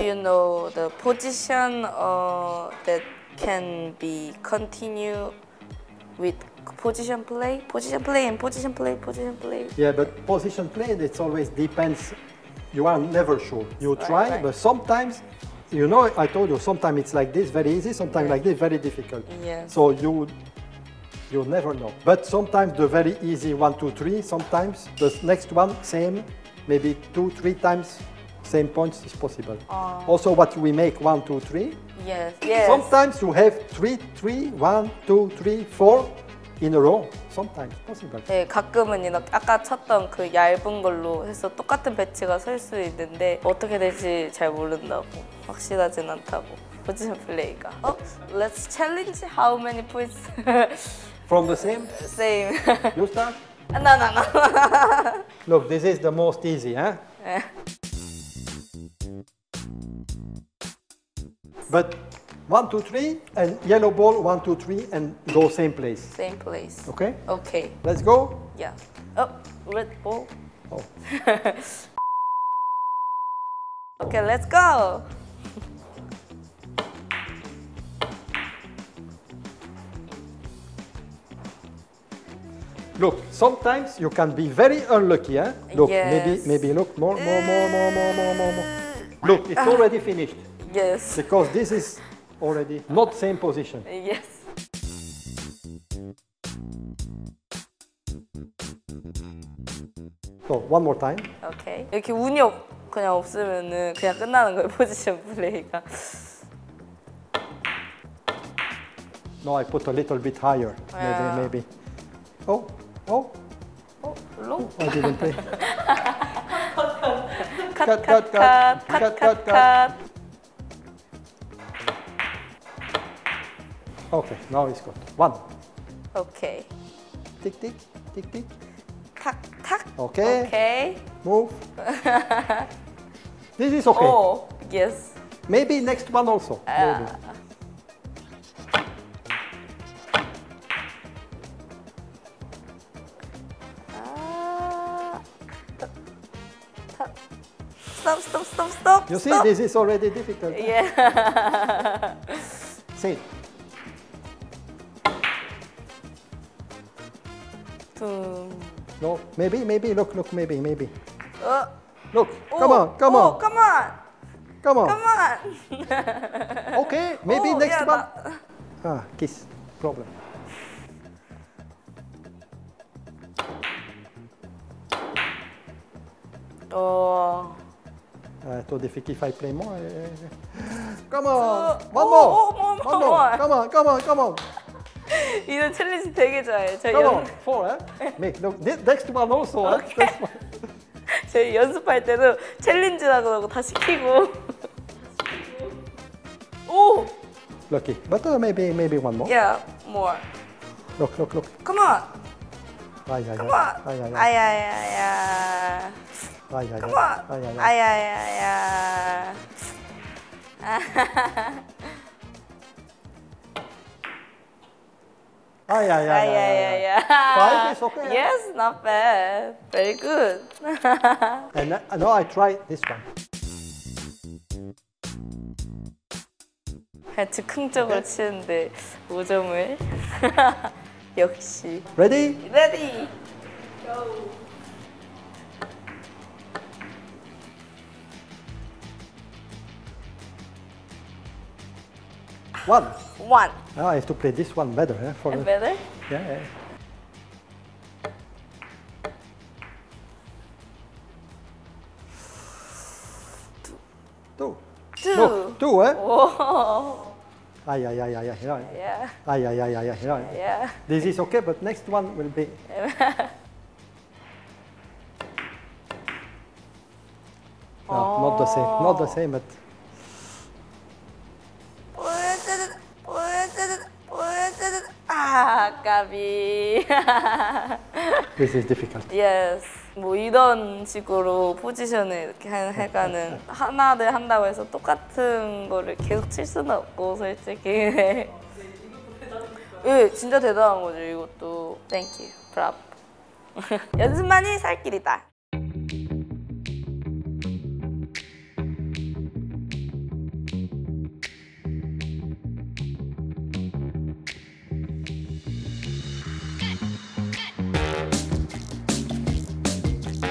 Do you know the position that can be continue with position play? Position play and position play, position play. Yeah, but position play, it always depends. You are never sure. You try, right. But sometimes, you know, I told you, sometimes it's like this, very easy, sometimes like this, very difficult. Yes. So you never know. But sometimes the very easy 1, 2, 3, sometimes the next one, same, maybe 2, 3 times, same points is possible. Also what we make, 1, 2, 3. Yes. Yes. Sometimes you have 3, 3, 1, 2, 3, 4 in a row. Sometimes possible. 네, 가끔은 이렇게 아까 쳤던 그 얇은 걸로 해서 똑같은 배치가 설 수 있는데 어떻게 될지 잘 모른다고. 확실하진 않다고. 포지션 플레이가. Oh, let's challenge how many points from the same? Same. You start? No. Look, this is the most easy, huh? Yeah. But 1, 2, 3, and yellow ball, 1, 2, 3, and go same place. Same place. Okay? Okay. Let's go? Yeah. Oh, red ball. Oh. Okay, let's go. Look, sometimes you can be very unlucky, eh? Look, yes. maybe look, more. Look, it's already finished. Yes. Because this is already not same position. Yes. So, one more time. Okay. 이렇게 운이 그냥 없으면은 그냥 끝나는 거예요, 포지션 플레이가. No, I put a little bit higher. Yeah. Maybe. Oh. Oh, low. I didn't play. Cut. Okay, now it's good. 1. Okay. Tick, tick, tick, tick. Tack. Okay. Okay. Move. This is okay. Oh, yes. Maybe next one also. Maybe. Stop. You see, this is already difficult. Yeah. Same. No, maybe, look, maybe. Look, come on. Come on. Okay, maybe next one. Ah, kiss. Problem. Oh. I told if I play more. Come on. One more. Come on. 이런 챌린지 되게 잘해. Come on. 4, eh? Make, look, next one also. Okay. Eh? One. 저희 연습할 때도 챌린지라고 하고 다 시키고. 오. Lucky. But maybe one more. Yeah, more. Look. Come on. 아야야야. Come on. 아야야야. Yeah. 5 is okay. Yes, not bad. Very good. And now I try this one. 즉흥적으로 치는데 5점을 역시. Ready? Go. One. Now I have to play this one better. Eh? For better? Yeah. Two. No, two, eh? Oh. Yeah. This is okay, but next one will be. No, not the same, but. This is difficult. Yes. 뭐 이런 식으로 포지션을 이렇게 해가는 하나를 한다고 해서 똑같은 거를 계속 칠 수는 없고 솔직히. 예, 진짜 대단한 거죠 이것도. Thank you. 브라보. 연습만이 살 길이다.